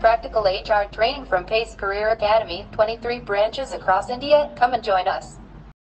Practical HR training from Pace Career Academy, 23 branches across India. Come and join us.